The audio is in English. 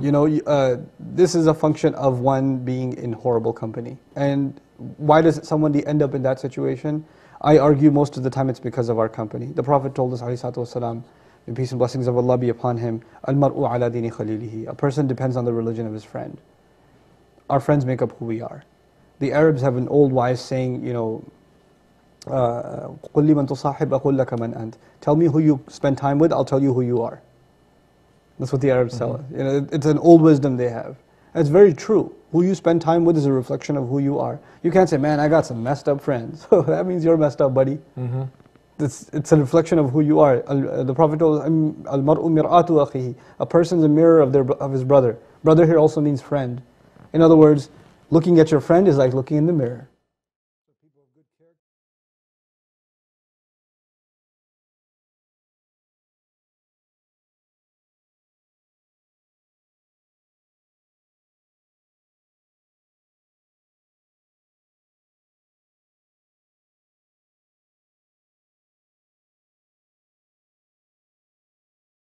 You know, this is a function of one being in horrible company. And why does someone end up in that situation? I argue most of the time it's because of our company. The Prophet told us, alayhi salatu wasalam, the peace and blessings of Allah be upon him, al-mar'u ala dini khalilihi. A person depends on the religion of his friend. Our friends make up who we are. The Arabs have an old wise saying, you know, قُلِّ مَنْ تُصَاحِبْ أَقُلْ لَكَ مَنْ أَنْتَ. Tell me who you spend time with, I'll tell you who you are. That's what the Arabs tell us. You know, it's an old wisdom they have. And it's very true. Who you spend time with is a reflection of who you are. You can't say, man, I got some messed up friends. That means you're messed up, buddy. It's a reflection of who you are. The Prophet told us, al-mar'u mir'atu akhihi. A person's a mirror of his brother. Brother here also means friend. In other words, looking at your friend is like looking in the mirror.